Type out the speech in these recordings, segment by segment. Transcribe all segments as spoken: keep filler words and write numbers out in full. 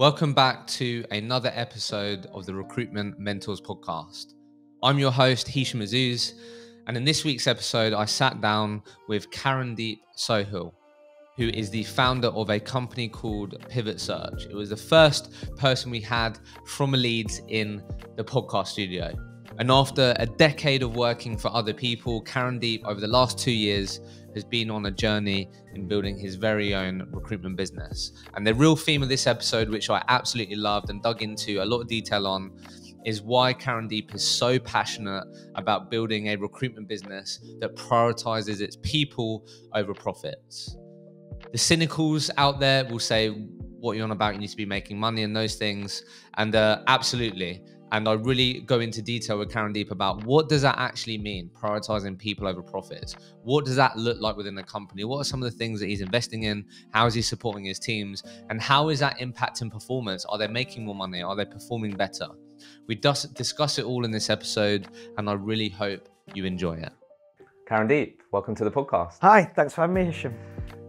Welcome back to another episode of the Recruitment Mentors Podcast. I'm your host, Hishem Azzouz, and in this week's episode, I sat down with Karandeep Sohel, who is the founder of a company called Pivot Search. It was the first person we had from Leeds in the podcast studio. And after a decade of working for other people, Karandeep, over the last two years, has been on a journey in building his very own recruitment business. And the real theme of this episode, which I absolutely loved and dug into a lot of detail on, is why Karandeep is so passionate about building a recruitment business that prioritizes its people over profits. The cynicals out there will say, what you're on about, you need to be making money and those things. And uh, absolutely. And I really go into detail with Karandeep about what does that actually mean, prioritizing people over profits? What does that look like within the company? What are some of the things that he's investing in? How is he supporting his teams? And how is that impacting performance? Are they making more money? Are they performing better? We discuss it all in this episode, and I really hope you enjoy it. Karandeep, welcome to the podcast. Hi, thanks for having me, Hishem.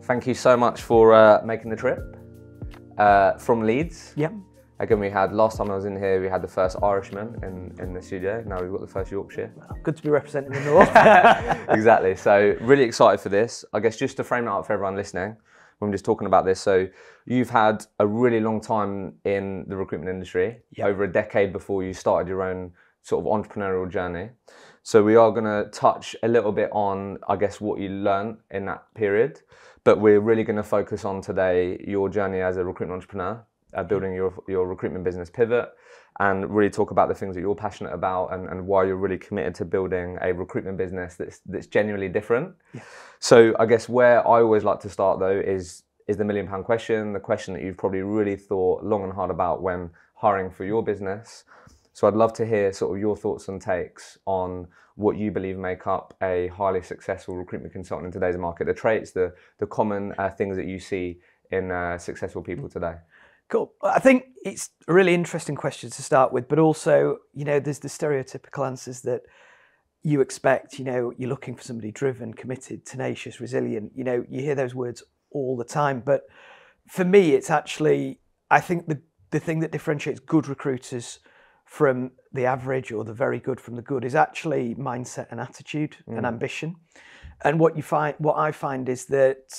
Thank you so much for uh, making the trip uh, from Leeds. Yeah. Again, we had, last time I was in here, we had the first Irishman in, in the studio. Now we've got the first Yorkshire. Good to be representing the North. Exactly, so really excited for this. I guess just to frame that up for everyone listening, when we're just talking about this, so you've had a really long time in the recruitment industry, yep. Over a decade before you started your own sort of entrepreneurial journey. So we are gonna touch a little bit on, I guess, what you learned in that period, but we're really gonna focus on today, your journey as a recruitment entrepreneur, Uh, building your your recruitment business Pivot, and really talk about the things that you're passionate about and, and why you're really committed to building a recruitment business that's that's genuinely different. Yeah. So I guess where I always like to start though is is the million pound question, the question that you've probably really thought long and hard about when hiring for your business. So I'd love to hear sort of your thoughts and takes on what you believe make up a highly successful recruitment consultant in today's market, the traits, the, the common uh, things that you see in uh, successful people today. Cool. I think it's a really interesting question to start with, but also, you know, there's the stereotypical answers that you expect. You know, you're looking for somebody driven, committed, tenacious, resilient. You know, you hear those words all the time. But for me, it's actually, I think the, the thing that differentiates good recruiters from the average or the very good from the good is actually mindset and attitude mm. and ambition. And what you find, what I find is that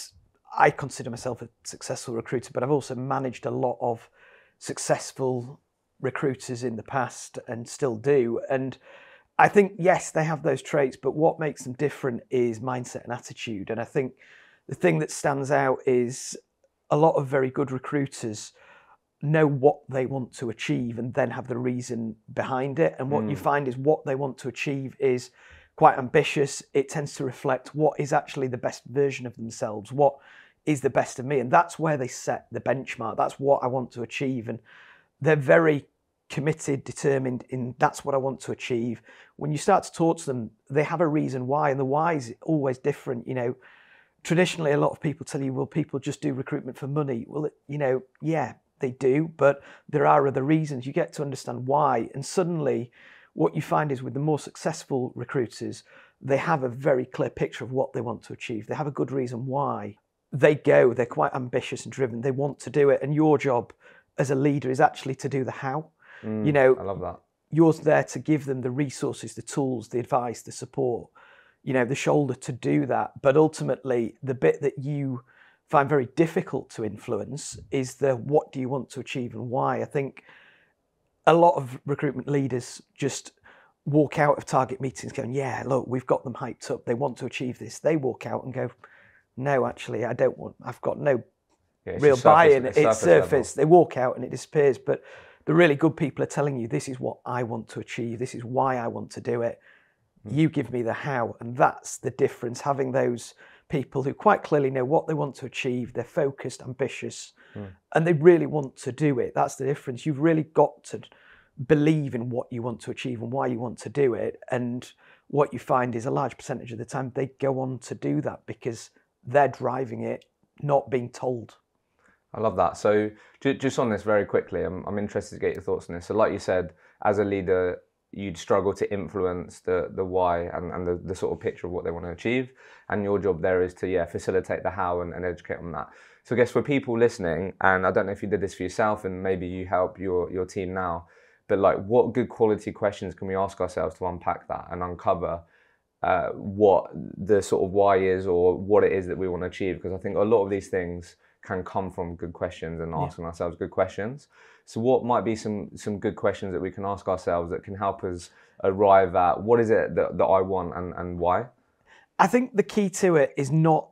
I consider myself a successful recruiter, but I've also managed a lot of successful recruiters in the past and still do. And I think, yes, they have those traits, but what makes them different is mindset and attitude. And I think the thing that stands out is a lot of very good recruiters know what they want to achieve and then have the reason behind it. And what mm. you find is what they want to achieve is quite ambitious. It tends to reflect what is actually the best version of themselves, what is the best of me. And that's where they set the benchmark. That's what I want to achieve. And they're very committed, determined in that's what I want to achieve. When you start to talk to them, they have a reason why, and the why is always different. You know, traditionally, a lot of people tell you, well, people just do recruitment for money. Well, you know, yeah, they do, but there are other reasons. You get to understand why. And suddenly, what you find is with the more successful recruiters, they have a very clear picture of what they want to achieve. They have a good reason why. They go, they're quite ambitious and driven. They want to do it. And your job as a leader is actually to do the how. Mm, you know, I love that. You're there to give them the resources, the tools, the advice, the support, you know, the shoulder to do that. But ultimately, the bit that you find very difficult to influence is the what do you want to achieve and why. I think a lot of recruitment leaders just walk out of target meetings going, yeah, look, we've got them hyped up. They want to achieve this. They walk out and go, no, actually, I don't want, I've got no yeah, real buy-in. It's surface. surface. They walk out and it disappears. But the really good people are telling you, this is what I want to achieve. This is why I want to do it. Mm. You give me the how. And that's the difference, having those people who quite clearly know what they want to achieve. They're focused, ambitious, mm. and they really want to do it. That's the difference. You've really got to believe in what you want to achieve and why you want to do it. And what you find is a large percentage of the time they go on to do that because they're driving it, not being told. I love that. So just on this very quickly, I'm, I'm interested to get your thoughts on this. So like you said, as a leader, you'd struggle to influence the, the why and, and the, the sort of picture of what they want to achieve. And your job there is to, yeah, facilitate the how and, and educate on that. So I guess for people listening, and I don't know if you did this for yourself and maybe you help your, your team now, but like what good quality questions can we ask ourselves to unpack that and uncover uh, what the sort of why is or what it is that we want to achieve? Because I think a lot of these things can come from good questions and asking yeah. ourselves good questions. So what might be some some good questions that we can ask ourselves that can help us arrive at what is it that, that I want and, and why? I think the key to it is not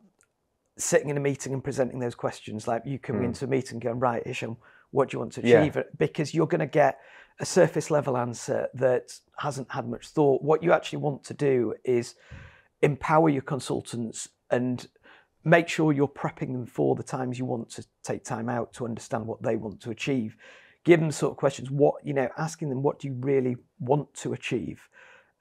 sitting in a meeting and presenting those questions. Like you come mm. into a meeting going, right, Hishem, what do you want to achieve? Yeah. Because you're going to get a surface level answer that hasn't had much thought. What you actually want to do is empower your consultants and make sure you're prepping them for the times you want to take time out to understand what they want to achieve. Give them sort of questions, what, you know, asking them, what do you really want to achieve?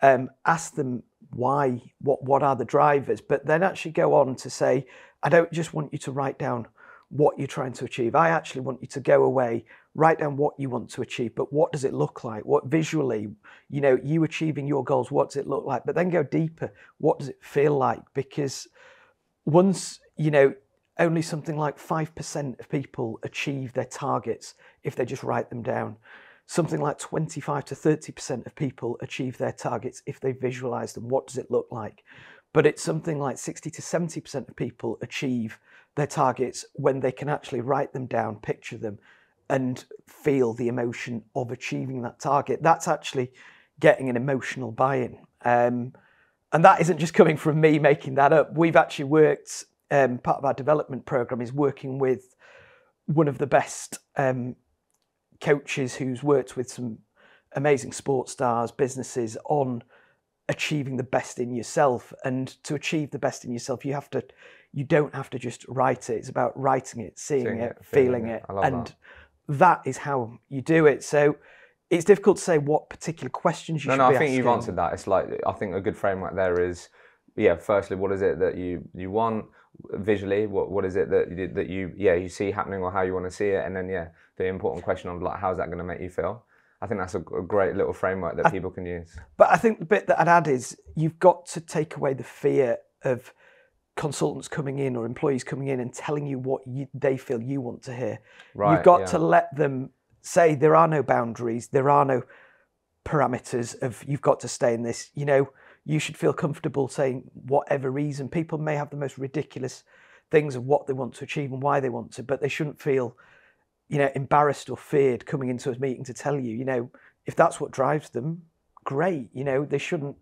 Um, ask them why, what, what are the drivers, but then actually go on to say, I don't just want you to write down what you're trying to achieve. I actually want you to go away, write down what you want to achieve, but what does it look like? What visually, you know, you achieving your goals, what does it look like? But then go deeper. What does it feel like? Because once, you know, only something like five percent of people achieve their targets if they just write them down. Something like twenty-five to thirty percent of people achieve their targets if they visualize them. What does it look like? But it's something like sixty to seventy percent of people achieve their targets when they can actually write them down, picture them, and feel the emotion of achieving that target. That's actually getting an emotional buy-in. Um, And that isn't just coming from me making that up. We've actually worked, um, part of our development program is working with one of the best um, coaches who's worked with some amazing sports stars, businesses on achieving the best in yourself. And to achieve the best in yourself, you have to, you don't have to just write it. It's about writing it, seeing, seeing it, feeling it. it. And that. that is how you do it. So it's difficult to say what particular questions you no, should no, be asking. No, no, I think asking. You've answered that. It's like, I think a good framework there is, yeah, firstly, what is it that you, you want visually? What What is it that you, that you, yeah, you see happening or how you want to see it? And then, yeah, the important question of like, how's that going to make you feel? I think that's a, a great little framework that I, people can use. But I think the bit that I'd add is you've got to take away the fear of consultants coming in or employees coming in and telling you what you, they feel you want to hear. Right, you've got yeah. to let them say there are no boundaries, there are no parameters of you've got to stay in this. You know, you should feel comfortable saying whatever reason. People may have the most ridiculous things of what they want to achieve and why they want to, but they shouldn't feel, you know, embarrassed or feared coming into a meeting to tell you, you know, if that's what drives them, great. You know, they shouldn't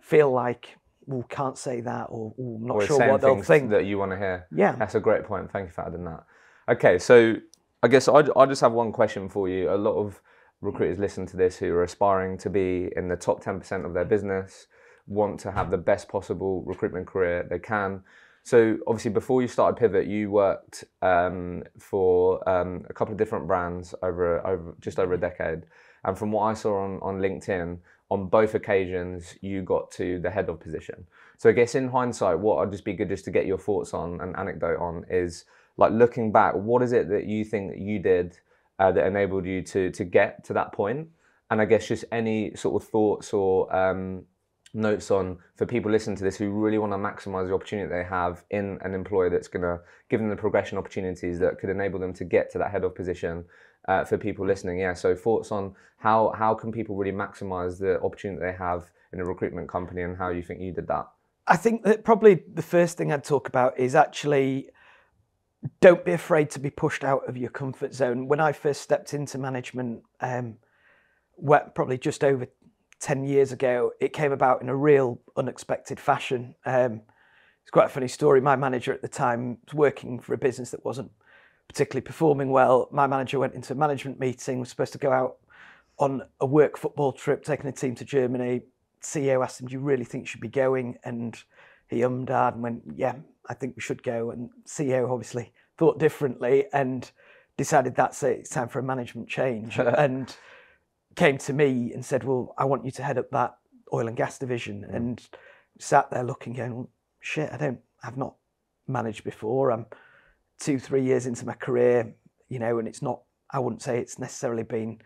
feel like, well, can't say that or, or I'm not or sure what they'll think. That you want to hear. Yeah. That's a great point. Thank you for adding that. Okay, so I guess I, I just have one question for you. A lot of recruiters listen to this who are aspiring to be in the top ten percent of their business, want to have the best possible recruitment career they can. So obviously before you started Pivot, you worked um, for um, a couple of different brands over, over just over a decade. And from what I saw on, on LinkedIn, on both occasions, you got to the head of position. So I guess in hindsight, what I'd just be good just to get your thoughts on, an anecdote on is, like looking back, what is it that you think that you did uh, that enabled you to to get to that point? And I guess just any sort of thoughts or um, notes on for people listening to this who really want to maximise the opportunity they have in an employer that's going to give them the progression opportunities that could enable them to get to that head of position. Uh, for people listening, yeah. So thoughts on how how can people really maximise the opportunity they have in a recruitment company, and how you think you did that? I think that probably the first thing I'd talk about is actually, don't be afraid to be pushed out of your comfort zone. When I first stepped into management, um, probably just over ten years ago, it came about in a real unexpected fashion. Um, it's quite a funny story. My manager at the time was working for a business that wasn't particularly performing well. My manager went into a management meeting, was supposed to go out on a work football trip, taking a team to Germany. C E O asked him, do you really think you should be going? And he ummed hard and went, yeah, I think we should go. And C E O obviously thought differently and decided that's it, it's time for a management change. And came to me and said, well, I want you to head up that oil and gas division. Mm. And sat there looking, going, well, shit, I don't, I've not managed before. I'm two, three years into my career, you know, and it's not, I wouldn't say it's necessarily been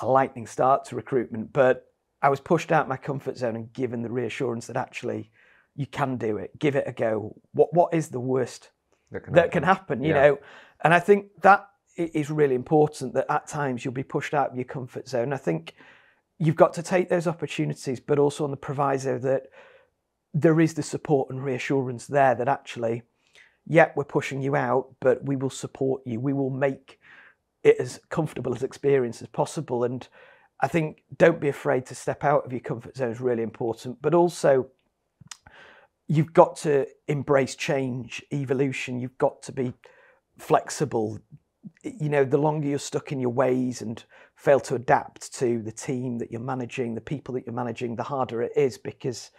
a lightning start to recruitment, but I was pushed out of my comfort zone and given the reassurance that actually, you can do it. Give it a go. What What is the worst that can that happen. Can happen you yeah. know, and I think that is really important, that at times you'll be pushed out of your comfort zone. I think you've got to take those opportunities, but also on the proviso that there is the support and reassurance there that actually, yeah, we're pushing you out, but we will support you. We will make it as comfortable as experience as possible. And I think don't be afraid to step out of your comfort zone is really important, but also you've got to embrace change, evolution. You've got to be flexible. You know, the longer you're stuck in your ways and fail to adapt to the team that you're managing, the people that you're managing, the harder it is, because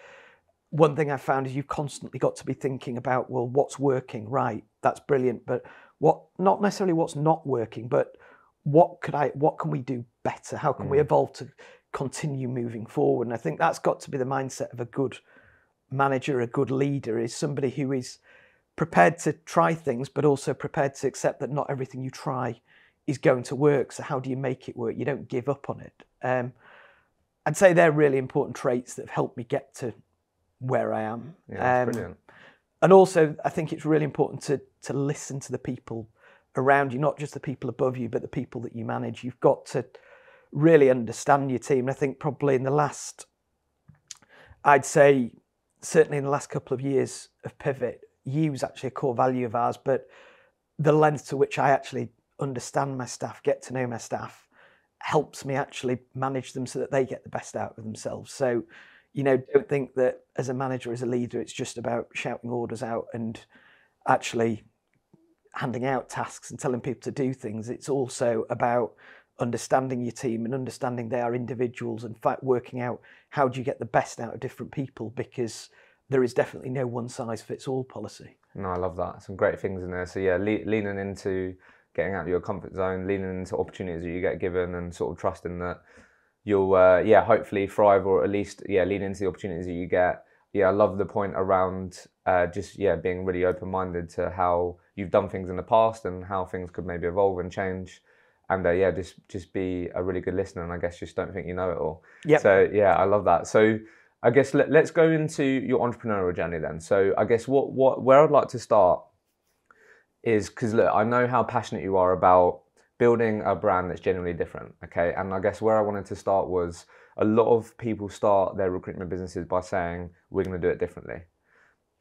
one thing I found is you've constantly got to be thinking about, well, what's working? Right, that's brilliant. But what, not necessarily what's not working, but what could I, what can we do better? How can mm. we evolve to continue moving forward? And I think that's got to be the mindset of a good manager, a good leader, is somebody who is prepared to try things, but also prepared to accept that not everything you try is going to work. So how do you make it work? You don't give up on it. Um, I'd say they're really important traits that have helped me get to where I am. Yeah, that's um, brilliant. And also, I think it's really important to to listen to the people around you, not just the people above you, but the people that you manage. You've got to really understand your team. And I think probably in the last, I'd say, certainly in the last couple of years of Pivot, use actually a core value of ours, but the lens to which I actually understand my staff, get to know my staff, helps me actually manage them so that they get the best out of themselves. So, you know, don't think that as a manager, as a leader, it's just about shouting orders out and actually handing out tasks and telling people to do things. It's also about understanding your team and understanding they are individuals, and in fact working out how do you get the best out of different people, because there is definitely no one-size-fits-all policy. No, I love that. Some great things in there. So yeah, le- leaning into getting out of your comfort zone, leaning into opportunities that you get given, and sort of trusting that you'll, uh, yeah, hopefully thrive, or at least, yeah, lean into the opportunities that you get. Yeah, I love the point around uh, just, yeah, being really open-minded to how you've done things in the past and how things could maybe evolve and change. And uh, yeah, just just be a really good listener, and I guess just don't think you know it all. Yep. So yeah, I love that. So I guess let, let's go into your entrepreneurial journey then. So I guess what, what where I'd like to start is, because look, I know how passionate you are about building a brand that's genuinely different, okay? And I guess where I wanted to start was, a lot of people start their recruitment businesses by saying, we're going to do it differently.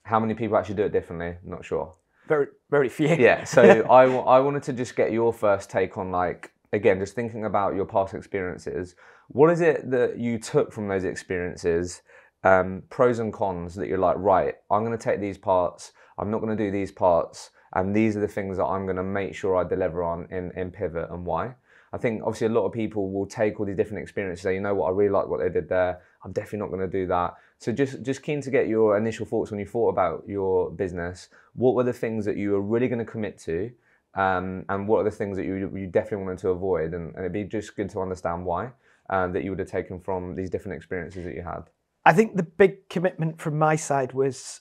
How many people actually do it differently? Not sure. Very, very few. Yeah, so I, I wanted to just get your first take on, like, again, just thinking about your past experiences, what is it that you took from those experiences, um, pros and cons, that you're like, right, I'm going to take these parts, I'm not going to do these parts, and these are the things that I'm going to make sure I deliver on in, in Pivot, and why? I think obviously a lot of people will take all these different experiences and say, you know what, I really like what they did there, I'm definitely not going to do that. So just, just keen to get your initial thoughts when you thought about your business. What were the things that you were really going to commit to? Um, and what are the things that you, you definitely wanted to avoid? And, and it'd be just good to understand why, uh, that you would have taken from these different experiences that you had. I think the big commitment from my side was,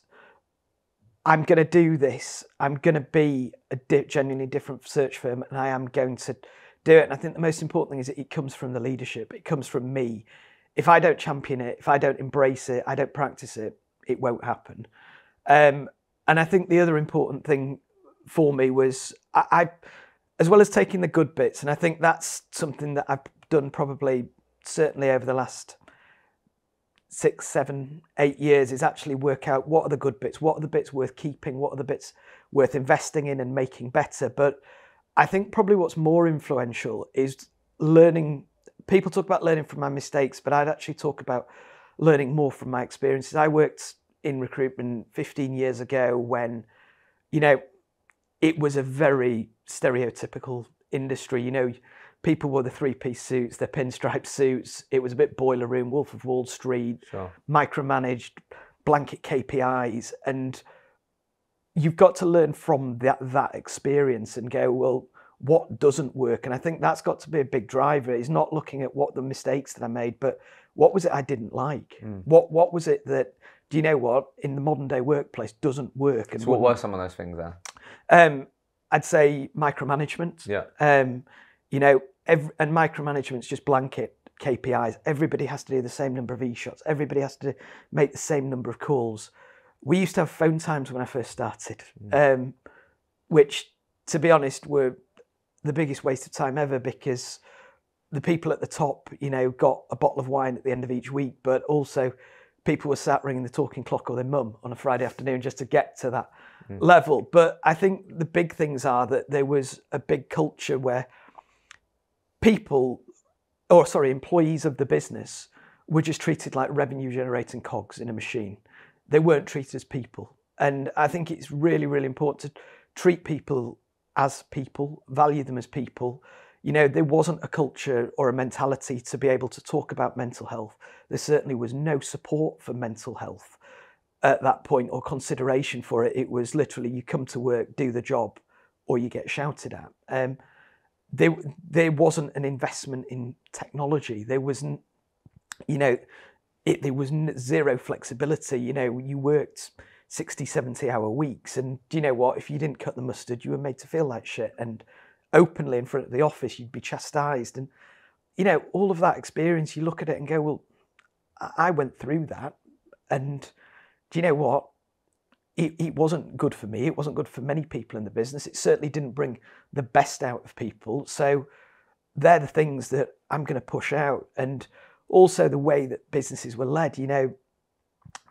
I'm going to do this. I'm going to be a di- genuinely different search firm, and I am going to do it. And I think the most important thing is that it comes from the leadership. It comes from me. If I don't champion it, if I don't embrace it, I don't practice it, it won't happen. Um, and I think the other important thing for me was, I, I, as well as taking the good bits, and I think that's something that I've done probably certainly over the last six, seven, eight years, is actually work out what are the good bits, what are the bits worth keeping, what are the bits worth investing in and making better. But I think probably what's more influential is learning. People talk about learning from my mistakes, but I'd actually talk about learning more from my experiences. I worked in recruitment fifteen years ago when, you know, it was a very stereotypical industry. You know, people wore the three-piece suits, their pinstripe suits. It was a bit boiler room, Wolf of Wall Street, sure. Micromanaged, blanket K P Is. And you've got to learn from that, that experience and go, well, what doesn't work? And I think that's got to be a big driver, is not looking at what the mistakes that I made, but what was it I didn't like? Mm. What what was it that, do you know what, in the modern day workplace doesn't work? And so what were some of those things there? Um, I'd say micromanagement. Yeah. Um, you know, every, and micromanagement's just blanket K P Is. Everybody has to do the same number of e-shots. Everybody has to make the same number of calls. We used to have phone times when I first started. Mm. Um, which, to be honest, were the biggest waste of time ever, because the people at the top, you know, got a bottle of wine at the end of each week, but also people were sat ringing the talking clock or their mum on a Friday afternoon just to get to that mm. level. But I think the big things are that there was a big culture where people, or sorry, employees of the business were just treated like revenue generating cogs in a machine. They weren't treated as people. And I think it's really, really important to treat people as people, value them as people. You know, there wasn't a culture or a mentality to be able to talk about mental health. There certainly was no support for mental health at that point or consideration for it. It was literally you come to work, do the job, or you get shouted at. Um, there, there wasn't an investment in technology. There wasn't, you know, it, there was zero flexibility. You know, you worked sixty, seventy hour weeks, and do you know what? If you didn't cut the mustard, you were made to feel like shit. And openly in front of the office, you'd be chastised. And, you know, all of that experience, you look at it and go, well, I went through that. And do you know what? It, it wasn't good for me. It wasn't good for many people in the business. It certainly didn't bring the best out of people. So they're the things that I'm going to push out. And also the way that businesses were led, you know,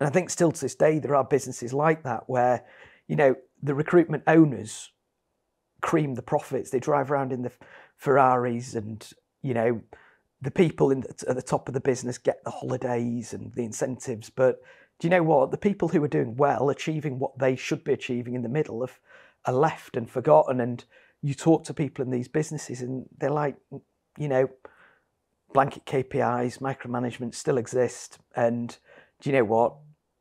and I think still to this day, there are businesses like that where, you know, the recruitment owners cream the profits. They drive around in the Ferraris, and you know, the people in the, at the top of the business get the holidays and the incentives. But do you know what? The people who are doing well, achieving what they should be achieving in the middle, of, are left and forgotten. And you talk to people in these businesses, and they're like, you know, blanket K P Is, micromanagement still exist. And do you know what?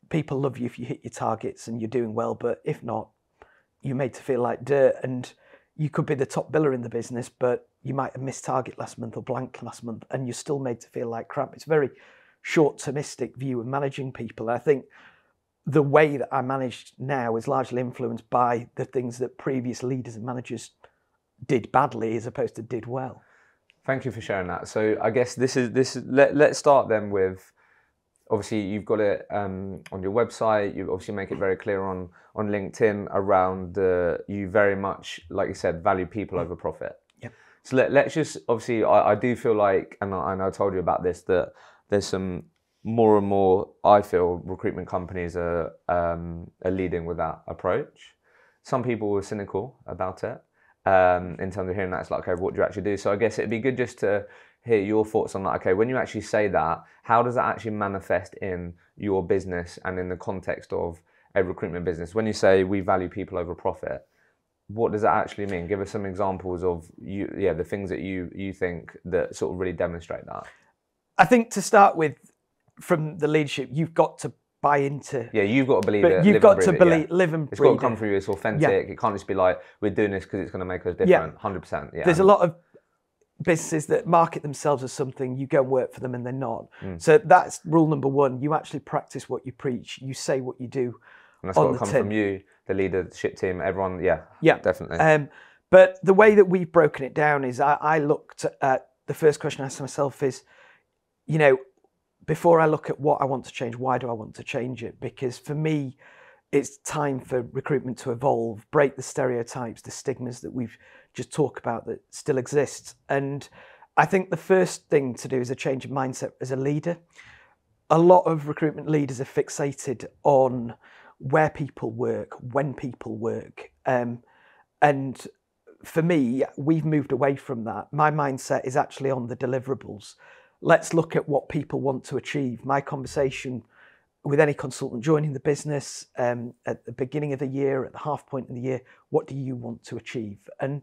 People love you if you hit your targets and you're doing well, but if not, you're made to feel like dirt. And you could be the top biller in the business, but you might have missed target last month or blank last month, and you're still made to feel like crap. It's a very short-termistic view of managing people. And I think the way that I manage now is largely influenced by the things that previous leaders and managers did badly as opposed to did well. Thank you for sharing that. So I guess this is this. Is, let, let's start then with, obviously you've got it um, on your website. You obviously make it very clear on, on LinkedIn around the, you very much, like you said, value people over profit. Yep. So let, let's just, obviously I, I do feel like, and I, and I told you about this, that there's some more and more, I feel, recruitment companies are, um, are leading with that approach. Some people were cynical about it um, in terms of hearing that. It's like, okay, what do you actually do? So I guess it'd be good just to hear your thoughts on that. Okay, when you actually say that, how does that actually manifest in your business and in the context of a recruitment business? When you say we value people over profit, what does that actually mean? Give us some examples of you, yeah, the things that you you think that sort of really demonstrate that. I think to start with, from the leadership, you've got to buy into. Yeah, you've got to believe it. You've got to believe, live and breathe it. It's got to come through. It's authentic. It can't just be like, we're doing this because it's going to make us different. one hundred percent. Yeah. There's a lot of businesses that market themselves as something, you go and work for them and they're not. Mm. So that's rule number one. You actually practice what you preach. You say what you do. And that's got to come from you, the leadership team, everyone. Yeah, yeah, definitely. Um, but the way that we've broken it down is I, I looked at, the first question I asked myself is, you know, before I look at what I want to change, why do I want to change it? Because for me, it's time for recruitment to evolve, break the stereotypes, the stigmas that we've just talked about that still exist. And I think the first thing to do is a change of mindset as a leader. A lot of recruitment leaders are fixated on where people work, when people work. Um, and for me, we've moved away from that. My mindset is actually on the deliverables. Let's look at what people want to achieve. My conversation with any consultant joining the business um, at the beginning of the year, at the half point in the year, what do you want to achieve? And,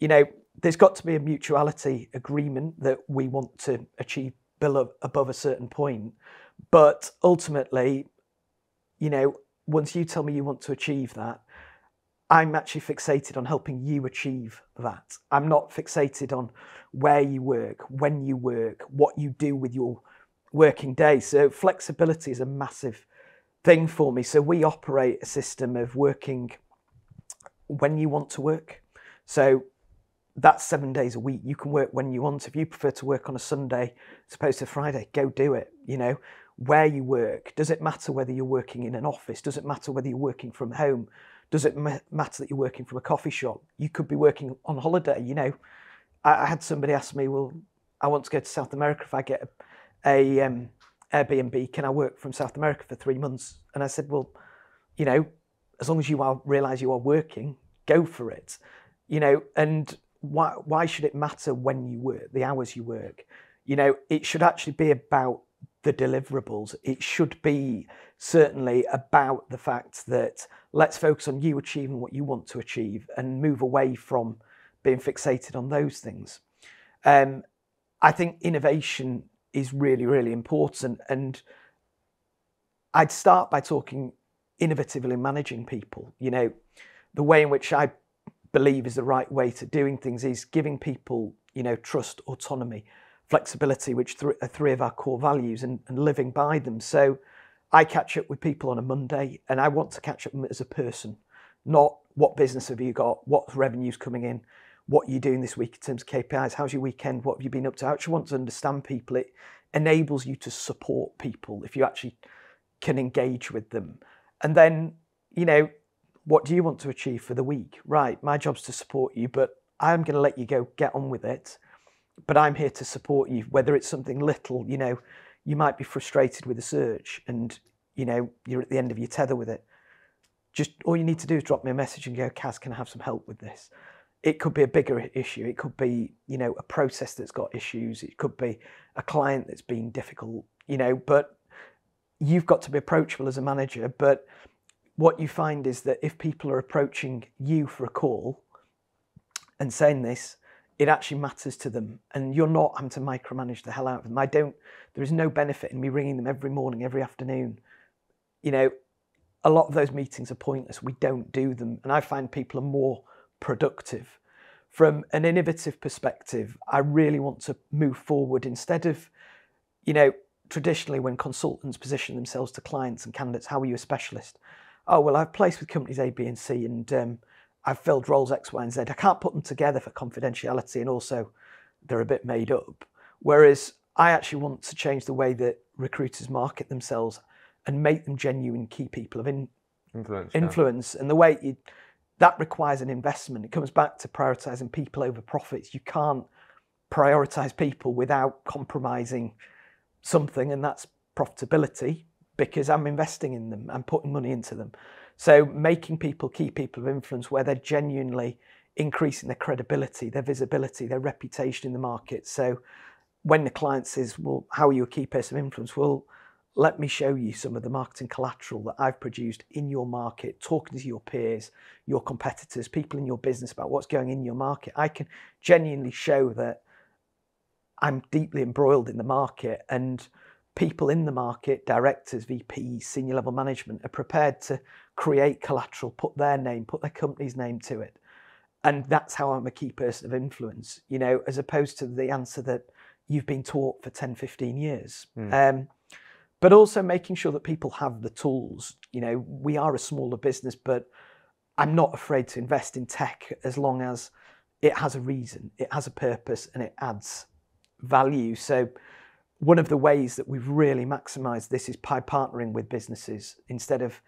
you know, there's got to be a mutuality agreement that we want to achieve below, above a certain point. But ultimately, you know, once you tell me you want to achieve that, I'm actually fixated on helping you achieve that. I'm not fixated on where you work, when you work, what you do with your working day. So flexibility is a massive thing for me. So we operate a system of working when you want to work. So that's seven days a week. You can work when you want. If you prefer to work on a Sunday as opposed to Friday, go do it. You know, where you work, does it matter whether you're working in an office? Does it matter whether you're working from home? Does it matter that you're working from a coffee shop? You could be working on holiday, you know. I, I had somebody ask me, well, I want to go to South America. If I get a, a um, Airbnb, can I work from South America for three months? And I said, well, you know, as long as you are, realise you are working, go for it. You know, and why, why should it matter when you work, the hours you work? You know, it should actually be about the deliverables. It should be certainly about the fact that let's focus on you achieving what you want to achieve and move away from being fixated on those things. Um, I think innovation is really, really important. And I'd start by talking innovatively managing people. You know, the way in which I believe is the right way to doing things is giving people, you know, trust, autonomy, flexibility, which th- are three of our core values, and, and living by them. So I catch up with people on a Monday and I want to catch up with them as a person, not what business have you got, what revenue's coming in, what are you doing this week in terms of K P Is, how's your weekend, what have you been up to. I actually want to understand people. It enables you to support people if you actually can engage with them. And then, you know, what do you want to achieve for the week? Right, my job's to support you, but I'm going to let you go get on with it. But I'm here to support you, whether it's something little. You know, you might be frustrated with a search and, you know, you're at the end of your tether with it. Just all you need to do is drop me a message and go, Kaz, can I have some help with this? It could be a bigger issue. It could be, you know, a process that's got issues. It could be a client that's been difficult, you know, but you've got to be approachable as a manager. But what you find is that if people are approaching you for a call and saying this, it actually matters to them, and you're not having to micromanage the hell out of them. I don't, there is no benefit in me ringing them every morning, every afternoon. You know, a lot of those meetings are pointless. We don't do them. And I find people are more productive. From an innovative perspective, I really want to move forward instead of, you know, traditionally when consultants position themselves to clients and candidates, how are you a specialist? Oh, well, I've placed with companies A, B, and C, and um, I've filled roles X, Y, and Z. I can't put them together for confidentiality, and also they're a bit made up. Whereas I actually want to change the way that recruiters market themselves and make them genuine key people of in- influence. influence. Yeah. And the way you, that requires an investment. It comes back to prioritising people over profits. You can't prioritise people without compromising something, and that's profitability, because I'm investing in them, I'm putting money into them. So making people key people of influence where they're genuinely increasing their credibility, their visibility, their reputation in the market. So when the client says, well, how are you a key person of influence? Well, let me show you some of the marketing collateral that I've produced in your market, talking to your peers, your competitors, people in your business about what's going in your market. I can genuinely show that I'm deeply embroiled in the market, and people in the market, directors, V Ps, senior level management, are prepared to create collateral, put their name, put their company's name to it. And that's how I'm a key person of influence, you know, as opposed to the answer that you've been taught for ten, fifteen years. Mm. Um, but also making sure that people have the tools. You know, we are a smaller business, but I'm not afraid to invest in tech as long as it has a reason, it has a purpose, and it adds value. So one of the ways that we've really maximised this is by partnering with businesses. Instead of,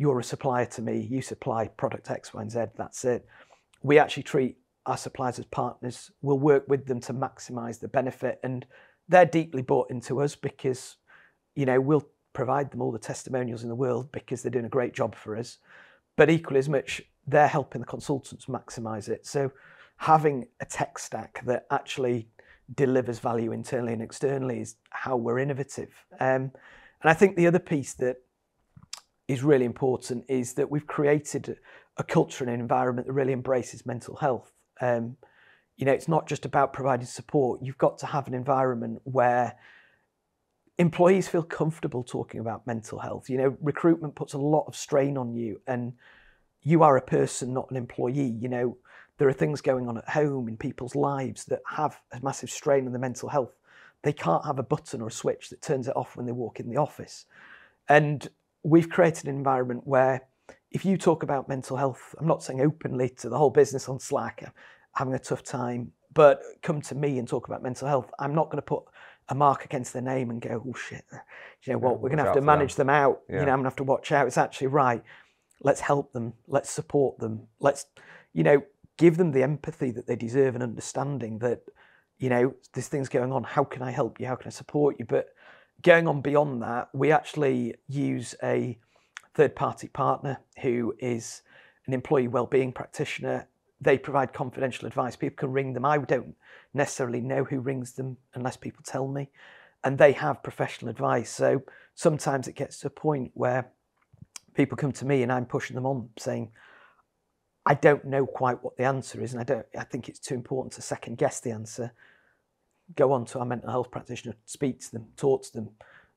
you're a supplier to me, you supply product X, Y, and Z, that's it. We actually treat our suppliers as partners. We'll work with them to maximise the benefit, and they're deeply bought into us because, you know, we'll provide them all the testimonials in the world because they're doing a great job for us. But equally as much, they're helping the consultants maximise it. So having a tech stack that actually delivers value internally and externally is how we're innovative. Um, and I think the other piece that is really important is that we've created a culture and an environment that really embraces mental health. Um, you know, it's not just about providing support. You've got to have an environment where employees feel comfortable talking about mental health. You know, recruitment puts a lot of strain on you, and you are a person, not an employee. You know, there are things going on at home in people's lives that have a massive strain on their mental health. They can't have a button or a switch that turns it off when they walk in the office. And we've created an environment where if you talk about mental health, I'm not saying openly to the whole business on Slack, I'm having a tough time, but come to me and talk about mental health. I'm not going to put a mark against their name and go, oh shit, you know what, we're going to have to manage them out. Yeah. You know, I'm going to have to watch out. It's actually right. Let's help them. Let's support them. Let's, you know, give them the empathy that they deserve and understanding that, you know, this thing's going on. How can I help you? How can I support you? But going on beyond that, we actually use a third-party partner who is an employee wellbeing practitioner. They provide confidential advice. People can ring them. I don't necessarily know who rings them unless people tell me. And they have professional advice. So sometimes it gets to a point where people come to me and I'm pushing them on saying, I don't know quite what the answer is, and I don't. I think it's too important to second guess the answer. Go on to our mental health practitioner, speak to them, talk to them.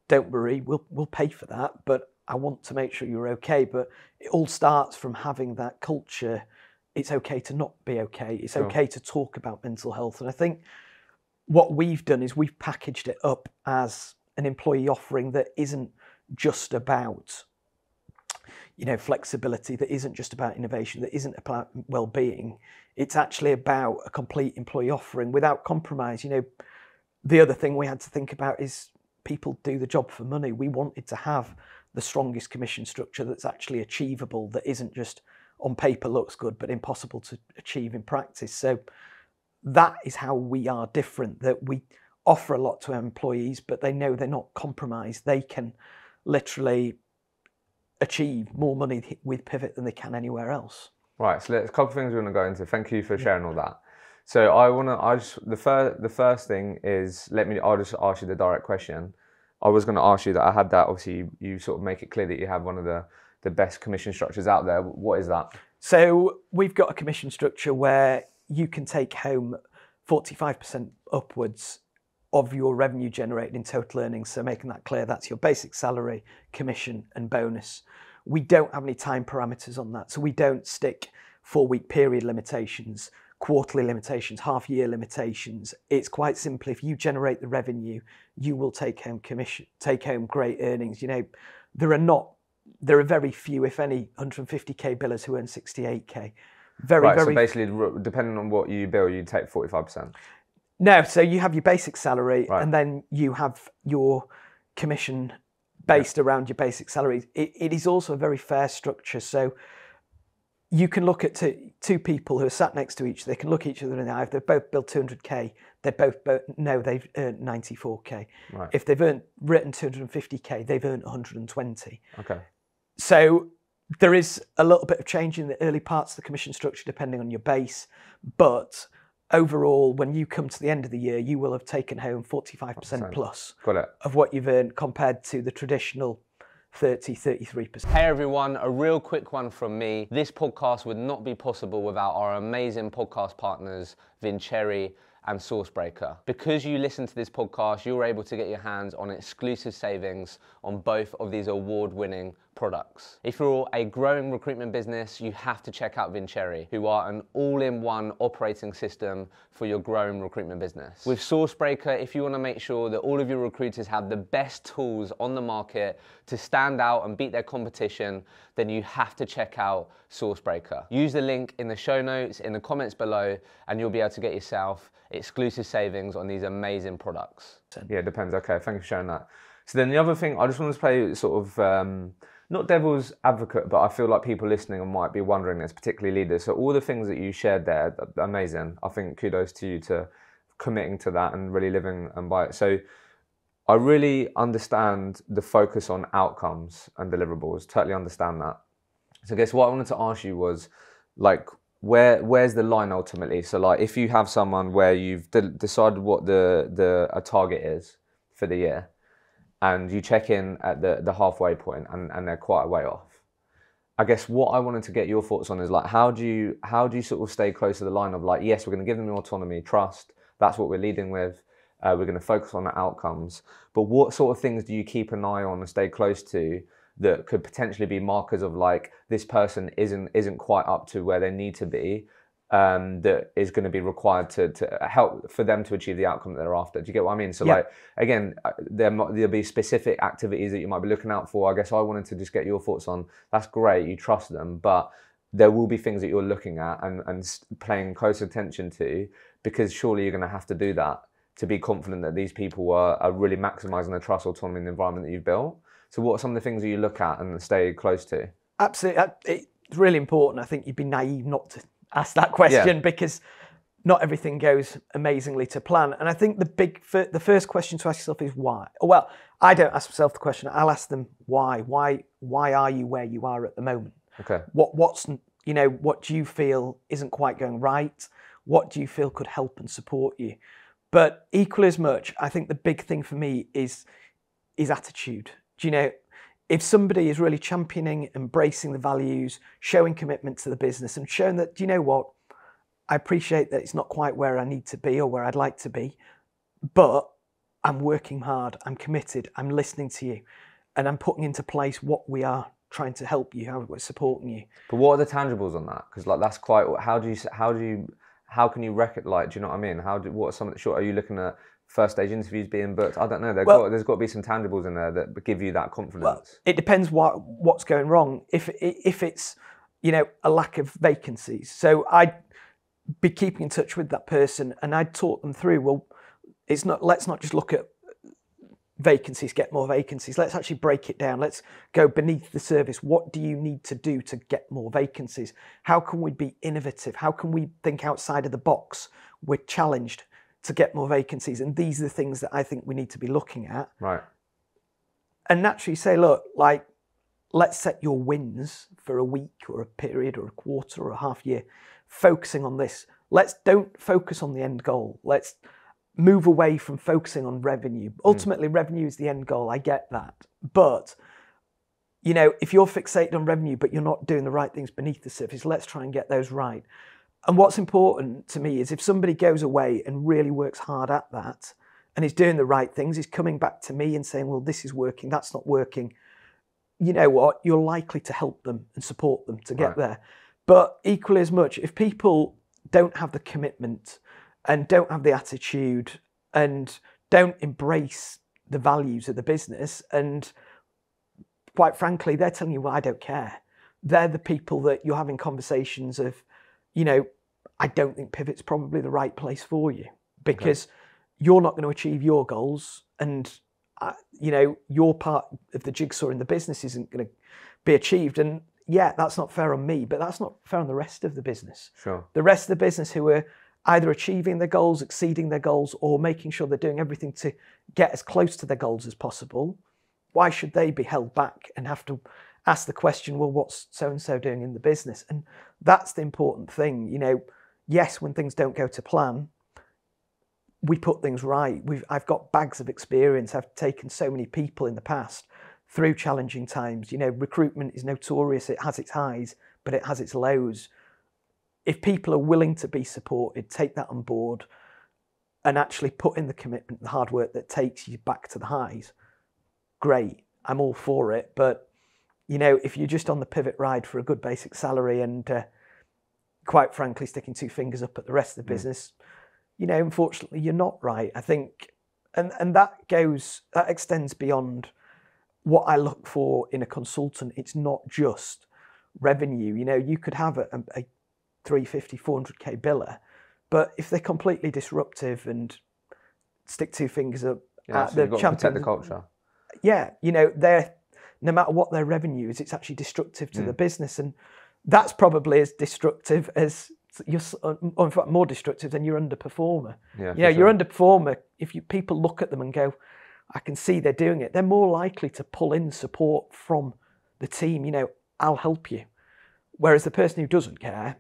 Don't worry, we'll we'll pay for that, but I want to make sure you're okay. But it all starts from having that culture. It's okay to not be okay. It's sure. okay to talk about mental health. And I think what we've done is we've packaged it up as an employee offering that isn't just about, you know, flexibility, that isn't just about innovation, that isn't about well-being. It's actually about a complete employee offering without compromise. You know, the other thing we had to think about is people do the job for money. We wanted to have the strongest commission structure that's actually achievable, that isn't just on paper looks good, but impossible to achieve in practice. So that is how we are different, that we offer a lot to our employees, but they know they're not compromised. They can literally achieve more money with Pivot than they can anywhere else. Right, so there's a couple of things we want to go into. Thank you for sharing yeah. all that. So I want to, I just, the first, the first thing is, let me, I'll just ask you the direct question. I was going to ask you that I had that, obviously you, you sort of make it clear that you have one of the, the best commission structures out there. What is that? So we've got a commission structure where you can take home forty-five percent upwards of your revenue generated in total earnings. So making that clear, that's your basic salary, commission and bonus. We don't have any time parameters on that. So we don't stick four-week period limitations, quarterly limitations, half-year limitations. It's quite simple. If you generate the revenue, you will take home commission, take home great earnings. You know, there are not, there are very few, if any, one hundred fifty K billers who earn sixty-eight K. Very, right, very. So basically, depending on what you bill, you take forty-five percent. No, so you have your basic salary right. and then you have your commission based yeah. around your basic salary. It, it is also a very fair structure. So you can look at two, two people who are sat next to each other. They can look each other in the eye. If they've both billed two hundred K, they both, both know they've earned ninety-four K. Right. If they've earned, written two hundred fifty K, they've earned one hundred twenty. Okay. So there is a little bit of change in the early parts of the commission structure depending on your base, but overall, when you come to the end of the year, you will have taken home forty-five percent plus Got it. Of what you've earned compared to the traditional thirty, thirty-three percent. Hey everyone, a real quick one from me. This podcast would not be possible without our amazing podcast partners, Vincere and Sourcebreaker. Because you listen to this podcast, you're able to get your hands on exclusive savings on both of these award-winning products. If you're a growing recruitment business, you have to check out Vincere, who are an all-in-one operating system for your growing recruitment business. With Sourcebreaker, if you want to make sure that all of your recruiters have the best tools on the market to stand out and beat their competition, then you have to check out Sourcebreaker. Use the link in the show notes, in the comments below, and you'll be able to get yourself exclusive savings on these amazing products. Yeah, it depends. Okay, thank you for sharing that. So then the other thing, I just want to play sort of, um, not devil's advocate, but I feel like people listening might be wondering this, particularly leaders. So all the things that you shared there, amazing. I think kudos to you to committing to that and really living and by it. So I really understand the focus on outcomes and deliverables, totally understand that. So I guess what I wanted to ask you was, like, Where where's the line ultimately? So like if you have someone where you've de decided what the, the a target is for the year and you check in at the, the halfway point and, and they're quite a way off. I guess what I wanted to get your thoughts on is like how do you how do you sort of stay close to the line of like, yes, we're gonna give them autonomy, trust, that's what we're leading with, uh, we're gonna focus on the outcomes. But what sort of things do you keep an eye on and stay close to that could potentially be markers of like this person isn't isn't quite up to where they need to be, um, that is going to be required to, to help for them to achieve the outcome that they're after. Do you get what I mean? So yeah. like again, there there'll be specific activities that you might be looking out for. I guess I wanted to just get your thoughts on. That's great, you trust them, but there will be things that you're looking at and and paying close attention to, because surely you're going to have to do that to be confident that these people are, are really maximising the trust, autonomy, and the environment that you've built. So what are some of the things that you look at and stay close to? Absolutely. It's really important. I think you'd be naive not to ask that question, yeah, because not everything goes amazingly to plan. And I think the big, the first question to ask yourself is why. Well, I don't ask myself the question. I'll ask them why. Why? Why are you where you are at the moment? Okay. What? What's? You know, what do you feel isn't quite going right? What do you feel could help and support you? But equally as much, I think the big thing for me is is attitude. Do you know? If somebody is really championing, embracing the values, showing commitment to the business and showing that, do you know what? I appreciate that it's not quite where I need to be or where I'd like to be, but I'm working hard, I'm committed, I'm listening to you, and I'm putting into place what we are trying to help you, how we're supporting you. But what are the tangibles on that? Because like that's quite, how do you, how do you, how can you record, like, do you know what I mean? How do, what are some of the, sure, are you looking at first stage interviews being booked? I don't know, well, got, there's got to be some tangibles in there that give you that confidence. Well, it depends what, what's going wrong. If, if it's, you know, a lack of vacancies. So I'd be keeping in touch with that person and I'd talk them through, well, it's not, let's not just look at vacancies, get more vacancies. Let's actually break it down. Let's go beneath the surface. What do you need to do to get more vacancies? How can we be innovative? How can we think outside of the box? We're challenged to get more vacancies. And these are the things that I think we need to be looking at. Right. And naturally say, look, like, let's set your wins for a week or a period or a quarter or a half year, focusing on this. Let's don't focus on the end goal. Let's move away from focusing on revenue. Ultimately, mm. revenue is the end goal. I get that. But, you know, if you're fixated on revenue, but you're not doing the right things beneath the surface, let's try and get those right. And what's important to me is if somebody goes away and really works hard at that and is doing the right things, is coming back to me and saying, well, this is working, that's not working. You know what? You're likely to help them and support them to get right there. But equally as much, if people don't have the commitment and don't have the attitude and don't embrace the values of the business, and quite frankly, they're telling you, well, I don't care. They're the people that you're having conversations of, you know, I don't think Pivot's probably the right place for you because okay. you're not going to achieve your goals, and uh, you know, your part of the jigsaw in the business isn't going to be achieved. And yeah, that's not fair on me, but that's not fair on the rest of the business. Sure. The rest of the business who are either achieving their goals, exceeding their goals, or making sure they're doing everything to get as close to their goals as possible. Why should they be held back and have to ask the question, well, what's so-and-so doing in the business? And that's the important thing. You know, yes, when things don't go to plan, we put things right. We've, I've got bags of experience. I've taken so many people in the past through challenging times. You know, recruitment is notorious. It has its highs, but it has its lows. If people are willing to be supported, take that on board and actually put in the commitment, the hard work that takes you back to the highs, great, I'm all for it. But, you know, if you're just on the pivot ride for a good basic salary and uh, quite frankly, sticking two fingers up at the rest of the mm. business, you know, unfortunately, you're not right, I think. And, and that goes, that extends beyond what I look for in a consultant. It's not just revenue. You know, you could have a, a three fifty, four hundred K biller, but if they're completely disruptive and stick two fingers up, yeah, at so the you've got champion, to protect the culture. Yeah, you know, they're no matter what their revenue is, it's actually destructive to mm. the business, and that's probably as destructive as you're, or in fact, more destructive than your underperformer. Yeah, you know, sure. your underperformer. If you people look at them and go, "I can see they're doing it," they're more likely to pull in support from the team. You know, I'll help you. Whereas the person who doesn't care,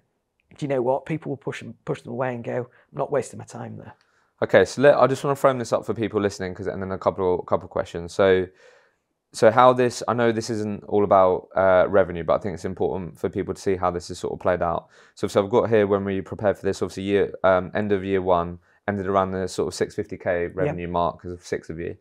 do you know what? People will push them, push them away and go, I'm not wasting my time there. Okay, so let, I just want to frame this up for people listening, because and then a couple of, couple of questions. So, so how this, I know this isn't all about uh, revenue, but I think it's important for people to see how this is sort of played out. So, so I've got here when we prepared for this, obviously year, um, end of year one, ended around the sort of six fifty K revenue yep. mark because of six of you.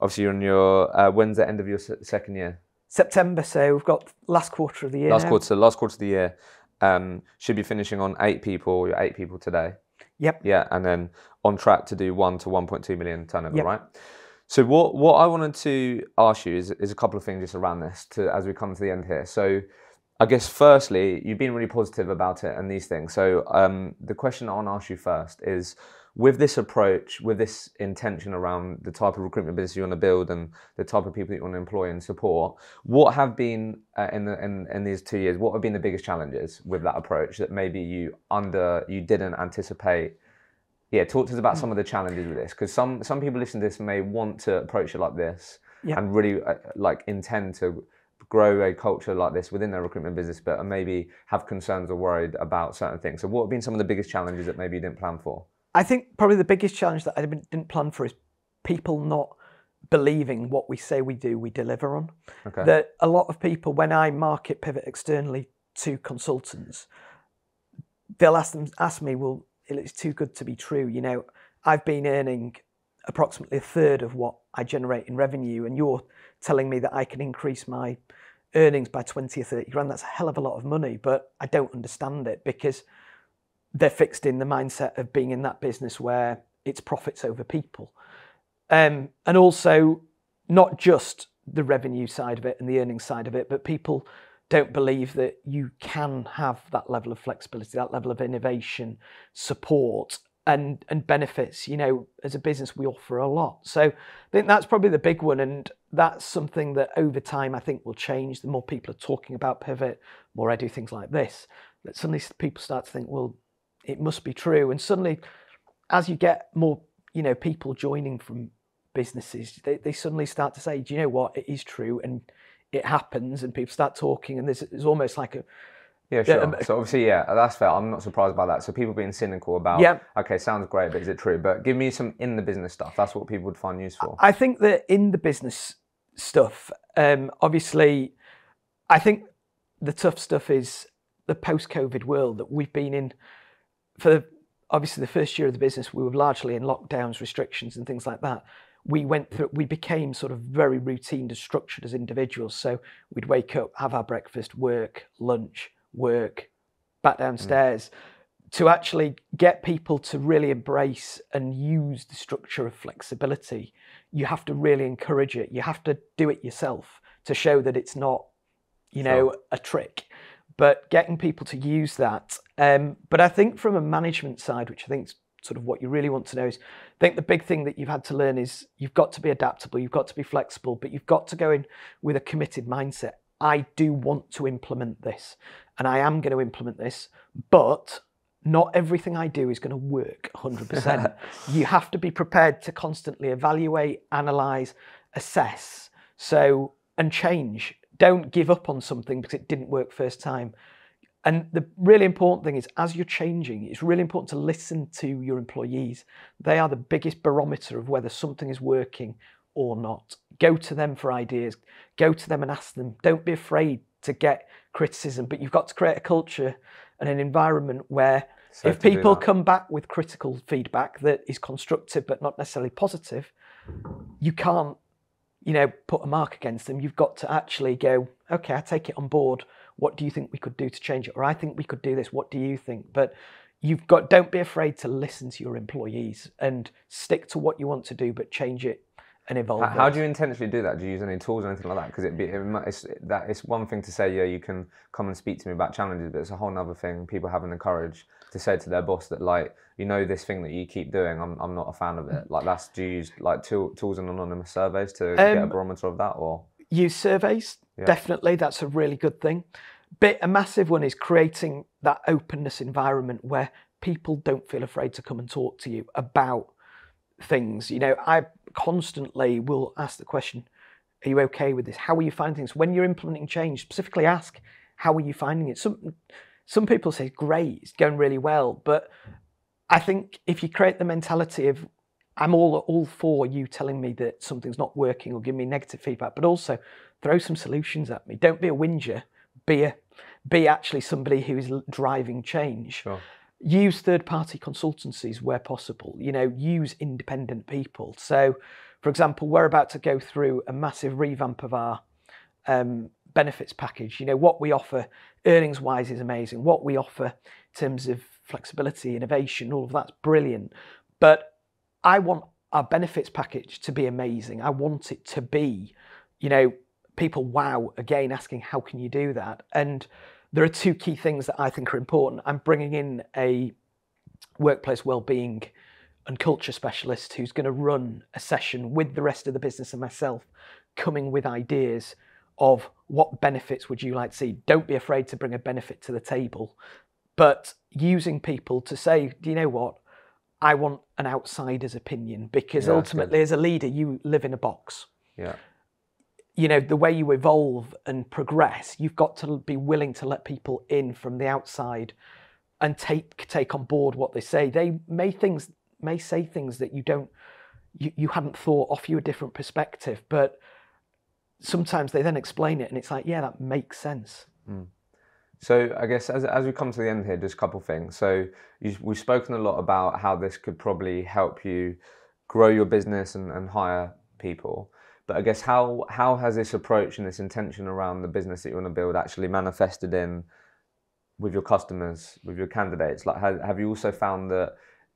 Obviously you're on your, uh, when's the end of your se second year? September, so we've got last quarter of the year Last now. quarter, so last quarter of the year. Um, should be finishing on eight people, you're eight people today. Yep. Yeah, and then on track to do one to one point two million turnover, yep. right? So what what I wanted to ask you is, is a couple of things just around this to, as we come to the end here. So I guess firstly, you've been really positive about it and these things. So um, the question I want to ask you first is, with this approach, with this intention around the type of recruitment business you want to build and the type of people that you want to employ and support, what have been, uh, in, the, in, in these two years, what have been the biggest challenges with that approach that maybe you under you didn't anticipate? Yeah, talk to us about some of the challenges with this, because some, some people listening to this may want to approach it like this, yeah, and really uh, like intend to grow a culture like this within their recruitment business, but maybe have concerns or worried about certain things. So what have been some of the biggest challenges that maybe you didn't plan for? I think probably the biggest challenge that I didn't plan for is people not believing what we say we do, we deliver on. Okay. That a lot of people, when I market Pivot externally to consultants, they'll ask them, ask me, well, it's too good to be true. You know, I've been earning approximately a third of what I generate in revenue, and you're telling me that I can increase my earnings by twenty or thirty grand. That's a hell of a lot of money, but I don't understand it because they're fixed in the mindset of being in that business where it's profits over people. Um, and also not just the revenue side of it and the earnings side of it, but people don't believe that you can have that level of flexibility, that level of innovation, support and, and benefits. You know, as a business, we offer a lot. So I think that's probably the big one. And that's something that over time, I think will change. The more people are talking about Pivot, the more I do things like this, that suddenly people start to think, well, it must be true. And suddenly, as you get more, you know, people joining from businesses, they, they suddenly start to say, do you know what? It is true and it happens, and people start talking, and there's, there's almost like a... Yeah, sure. Um, so obviously, yeah, that's fair. I'm not surprised by that. So people being cynical about, yeah, okay, sounds great, but is it true? But give me some in the business stuff. That's what people would find useful. I think that in the business stuff, um, obviously, I think the tough stuff is the post-COVID world that we've been in. For the, obviously the first year of the business, we were largely in lockdowns, restrictions and things like that. We went through, we became sort of very routine and structured as individuals. So we'd wake up, have our breakfast, work, lunch, work, back downstairs. Mm. To actually get people to really embrace and use the structure of flexibility, you have to really encourage it. You have to do it yourself to show that it's not, you know, sure, a trick. But getting people to use that. Um, but I think from a management side, which I think is sort of what you really want to know, is I think the big thing that you've had to learn is you've got to be adaptable, you've got to be flexible, but you've got to go in with a committed mindset. I do want to implement this and I am going to implement this, but not everything I do is going to work one hundred percent. You have to be prepared to constantly evaluate, analyze, assess, so, and change. Don't give up on something because it didn't work first time. And the really important thing is, as you're changing, it's really important to listen to your employees. They are the biggest barometer of whether something is working or not. Go to them for ideas. Go to them and ask them. Don't be afraid to get criticism, but you've got to create a culture and an environment where so if people come back with critical feedback that is constructive but not necessarily positive, you can't, you know, put a mark against them. You've got to actually go, okay, I take it on board. What do you think we could do to change it? Or I think we could do this. What do you think? But you've got, don't be afraid to listen to your employees and stick to what you want to do, but change it and evolve. How, how do you intentionally do that? Do you use any tools or anything like that? Because it'd be, it might, it's, that, it's one thing to say, yeah, you can come and speak to me about challenges, but it's a whole other thing, people having the courage to say to their boss that, like, you know, this thing that you keep doing, I'm, I'm not a fan of it. Like, that's, do you use like tool, tools and anonymous surveys to um, get a barometer of that, or? Use surveys, yeah, definitely. That's a really good thing. But a massive one is creating that openness environment where people don't feel afraid to come and talk to you about things. You know, I constantly will ask the question, are you okay with this? How are you finding things? When you're implementing change, specifically ask, how are you finding it? Some, some people say, great, it's going really well. But I think if you create the mentality of, I'm all, all for you telling me that something's not working or give me negative feedback, but also throw some solutions at me. Don't be a whinger, be, a, be actually somebody who is driving change. Sure. Use third-party consultancies where possible, you know, use independent people. So, for example, we're about to go through a massive revamp of our um, benefits package. You know, what we offer earnings-wise is amazing. What we offer in terms of flexibility, innovation, all of that's brilliant. But I want our benefits package to be amazing. I want it to be, you know, people, wow, again, asking, how can you do that? And there are two key things that I think are important. I'm bringing in a workplace wellbeing and culture specialist who's going to run a session with the rest of the business and myself, coming with ideas of what benefits would you like to see. Don't be afraid to bring a benefit to the table, but using people to say, do you know what? I want an outsider's opinion, because yeah, ultimately as a leader, you live in a box. Yeah. You know, the way you evolve and progress, you've got to be willing to let people in from the outside and take take on board what they say. They may things may say things that you don't, you, you hadn't thought, offer you a different perspective, but sometimes they then explain it and it's like, yeah, that makes sense. Mm. So I guess as, as we come to the end here, just a couple of things. So you, we've spoken a lot about how this could probably help you grow your business and, and hire people. But I guess how, how has this approach and this intention around the business that you want to build actually manifested in with your customers, with your candidates? Like, have, have you also found that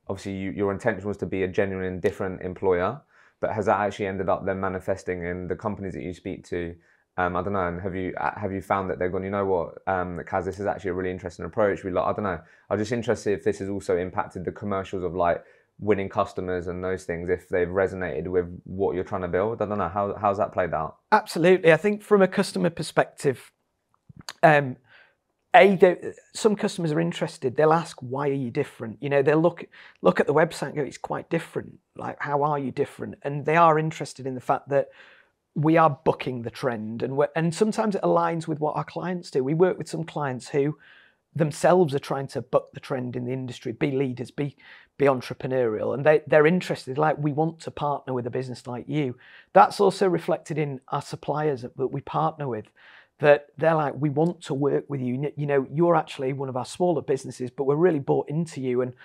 obviously you, your intention was to be a genuine different employer, but has that actually ended up then manifesting in the companies that you speak to? Um, I don't know, and have you have you found that they've gone, you know what, um, Kaz, this is actually a really interesting approach. We like, I don't know, I'm just interested if this has also impacted the commercials of like winning customers and those things, if they've resonated with what you're trying to build. I don't know, how, how's that played out? Absolutely. I think from a customer perspective, um, A, they, some customers are interested. They'll ask, why are you different? You know, they'll look, look at the website and go, it's quite different. Like, how are you different? And they are interested in the fact that we are bucking the trend, and we're, and sometimes it aligns with what our clients do. We work with some clients who themselves are trying to buck the trend in the industry, be leaders, be, be entrepreneurial, and they, they're interested, like, we want to partner with a business like you. That's also reflected in our suppliers that, that we partner with, that they're like, we want to work with you. You know, you're actually one of our smaller businesses, but we're really bought into you, and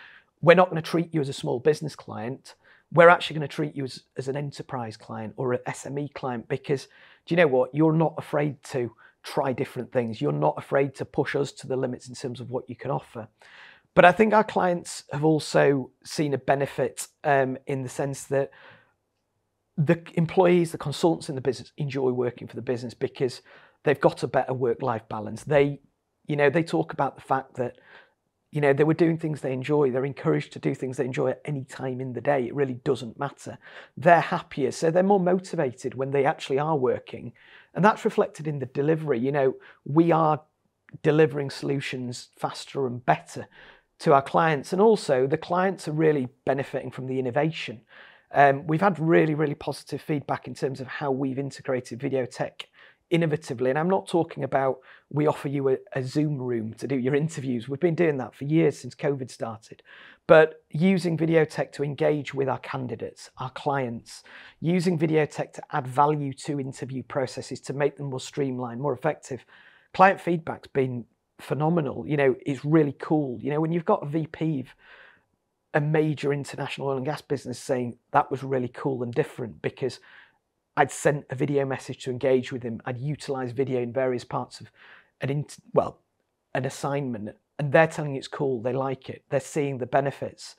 we're not going to treat you as a small business client. We're actually going to treat you as, as an enterprise client or an S M E client, because do you know what? You're not afraid to try different things. You're not afraid to push us to the limits in terms of what you can offer. But I think our clients have also seen a benefit um, in the sense that the employees, the consultants in the business enjoy working for the business because they've got a better work-life balance. They, you know, they talk about the fact that, you know, they were doing things they enjoy. They're encouraged to do things they enjoy at any time in the day. It really doesn't matter. They're happier. So they're more motivated when they actually are working. And that's reflected in the delivery. You know, we are delivering solutions faster and better to our clients. And also the clients are really benefiting from the innovation. Um, we've had really, really positive feedback in terms of how we've integrated video tech innovatively. And I'm not talking about we offer you a, a Zoom room to do your interviews. We've been doing that for years since COVID started, but using video tech to engage with our candidates, our clients, using video tech to add value to interview processes, to make them more streamlined, more effective. Client feedback's been phenomenal. You know, it's really cool. You know, when you've got a V P of a major international oil and gas business saying that was really cool and different because I'd sent a video message to engage with him. I'd utilised video in various parts of an, in, well, an assignment, and they're telling it's cool. They like it. They're seeing the benefits.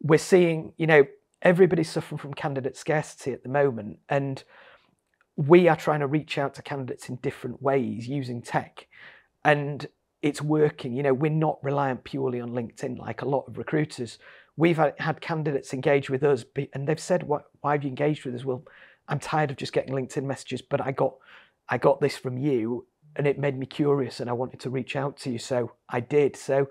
We're seeing, you know, everybody's suffering from candidate scarcity at the moment, and we are trying to reach out to candidates in different ways using tech, and it's working. You know, we're not reliant purely on LinkedIn like a lot of recruiters. We've had candidates engage with us, and they've said, "Why have you engaged with us?" Well, I'm tired of just getting LinkedIn messages, but I got, I got this from you and it made me curious and I wanted to reach out to you. So I did. So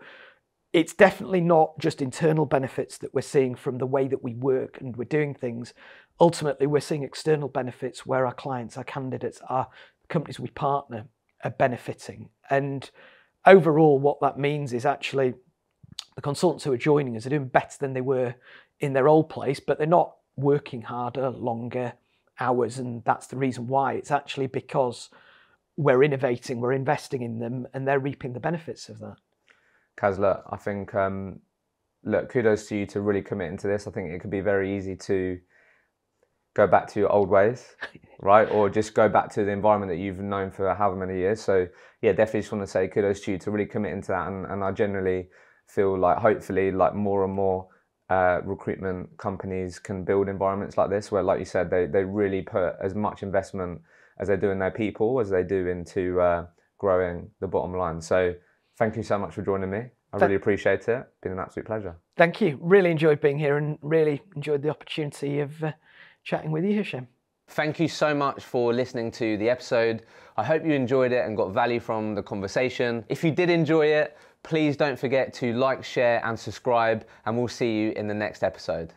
it's definitely not just internal benefits that we're seeing from the way that we work and we're doing things. Ultimately, we're seeing external benefits where our clients, our candidates, our companies we partner are benefiting. And overall, what that means is actually the consultants who are joining us are doing better than they were in their old place, but they're not working harder, longer hours, and that's the reason why. It's actually because we're innovating, we're investing in them, and they're reaping the benefits of that. Kaz, look, I think, um, look, kudos to you to really committing to this. I think it could be very easy to go back to your old ways, right? Or just go back to the environment that you've known for however many years. So yeah, definitely just want to say kudos to you to really committing to that. And, and I generally feel like hopefully like more and more Uh, recruitment companies can build environments like this where, like you said, they, they really put as much investment as they do in their people as they do into uh, growing the bottom line. So thank you so much for joining me. I really appreciate it. It's been an absolute pleasure. Thank you. Really enjoyed being here and really enjoyed the opportunity of uh, chatting with you, Hishem. Thank you so much for listening to the episode. I hope you enjoyed it and got value from the conversation. If you did enjoy it, please don't forget to like, share and subscribe, and we'll see you in the next episode.